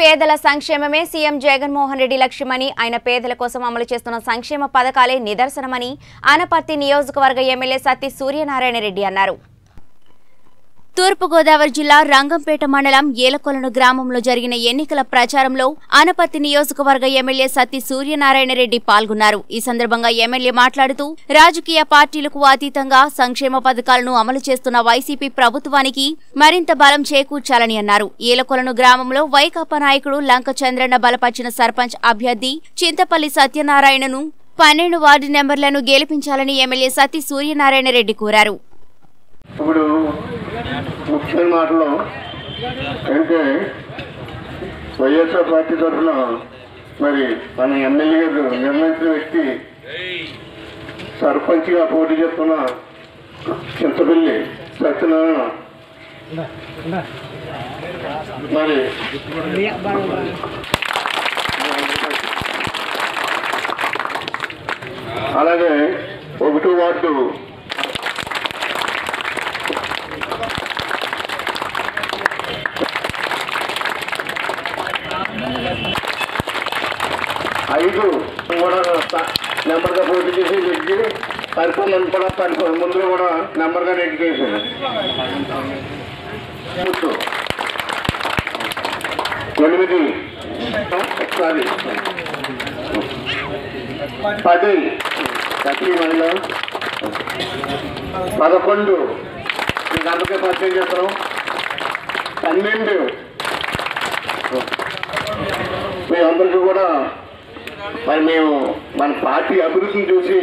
పేదల సంక్షేమమే సీఎం జగన్మోహన్ రెడ్డి లక్ష్యమని, ఆయన పేదల కోసం అమలు చేస్తున్న సంక్షేమ పథకాలే నిదర్శనమని అనపర్తి నియోజకవర్గ ఎమ్మెల్యే సత్తి సూర్యనారాయణ రెడ్డి అన్నారు. తూర్పుగోదావరి జిల్లా రంగంపేట మండలం ఏలకొలను గ్రామంలో జరిగిన ఎన్నికల ప్రచారంలో అనపర్తి నియోజకవర్గ ఎమ్మెల్యే సత్తి సూర్యనారాయణ రెడ్డి పాల్గొన్నారు. ఈ సందర్భంగా ఎమ్మెల్యే మాట్లాడుతూ, రాజకీయ పార్టీలకు అతీతంగా సంక్షేమ పథకాలను అమలు చేస్తున్న వైసీపీ ప్రభుత్వానికి మరింత బలం చేకూర్చాలని అన్నారు. ఏలకొలను గ్రామంలో వైకాపా నాయకుడు లంక చంద్రన్న బలపరిచిన సర్పంచ్ అభ్యర్థి చింతపల్లి సత్యనారాయణను 12 వార్డు నెంబర్లను గెలిపించాలని ఎమ్మెల్యే సత్తి సూర్యనారాయణ రెడ్డి కోరారు. ముఖ్యమైన మాటలు అంటే, వైఎస్ఆర్ పార్టీ తరఫున మరి మన ఎమ్మెల్యే గారు నిర్ణయించిన వ్యక్తి సర్పంచ్గా పోటీ చేస్తున్న చింతపల్లి సత్యనారాయణ మరి అలాగే 1వ వార్డు నెంబర్గా పోటీ చేసి నెట్టి పరిపాలన కూడా ముందు కూడా నెంబర్గా నెట్టి చేశాను. ఎనిమిది ఒకసారి 10 మళ్ళీ 11 అందుకే పరిచయం చేస్తాం. 12 మీ అందరికీ కూడా మరి మేము మన పార్టీ అభివృద్ధిని చూసి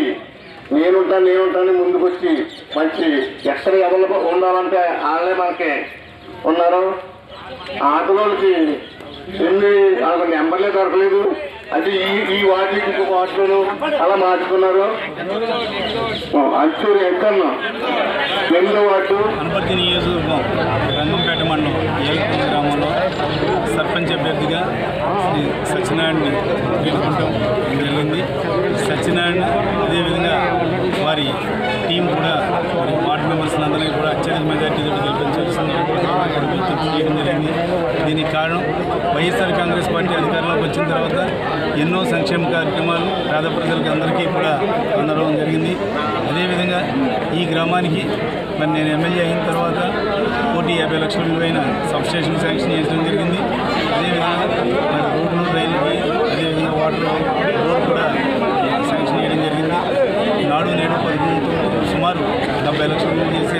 నేనుంటాను ముందుకొచ్చి మంచి ఎక్కడ ఎవరు ఉండాలంటే వాళ్ళే మనకి ఉన్నారు. ఆటలోకి ఎన్ని వాళ్ళకి నెంబర్లే దొరకలేదు, అది ఈ వాటికి ఇంకొక వాటిలోనూ అలా మార్చుకున్నారు. అంచూరు ఎక్కడన్నా 8వ వార్డు అనపర్తి నియోజకవర్గం రంగంపేట మండలం ఏలకొలను గ్రామంలో సర్పంచ్ అభ్యర్థిగా సత్యనారాయణని గెలుపుకోవడం జరిగింది. సత్యనారాయణ అదేవిధంగా వారి టీం కూడా వార్డు మెంబర్స్ అందరినీ కూడా అత్యధిక మెజార్టీతో గెలిపించారు. చేయడం జరిగింది. దీనికి కారణం వైఎస్ఆర్ కాంగ్రెస్ పార్టీ అధికారంలోకి వచ్చిన తర్వాత ఎన్నో సంక్షేమ కార్యక్రమాలు పేద ప్రజలకు అందరికీ కూడా అందడం జరిగింది. అదేవిధంగా ఈ గ్రామానికి మరి నేను ఎమ్మెల్యే అయిన తర్వాత 1,50,00,000 విలువైన సబ్స్టేషన్ శాంక్షన్ చేయడం జరిగింది. అదేవిధంగా మరి రోడ్లు, రైలుకి, అదేవిధంగా వాటర్, రోడ్ కూడా శాంక్షన్ చేయడం జరిగింది. నాడు నేడు 13 సుమారు 70,00,000 విలువ చేసే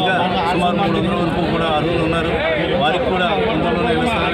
ఇంకా సుమారు 300 వరకు కూడా అర్హులు ఉన్నారు. వారికి కూడా తొందరలోనే ఇళ్ల స్థలాలు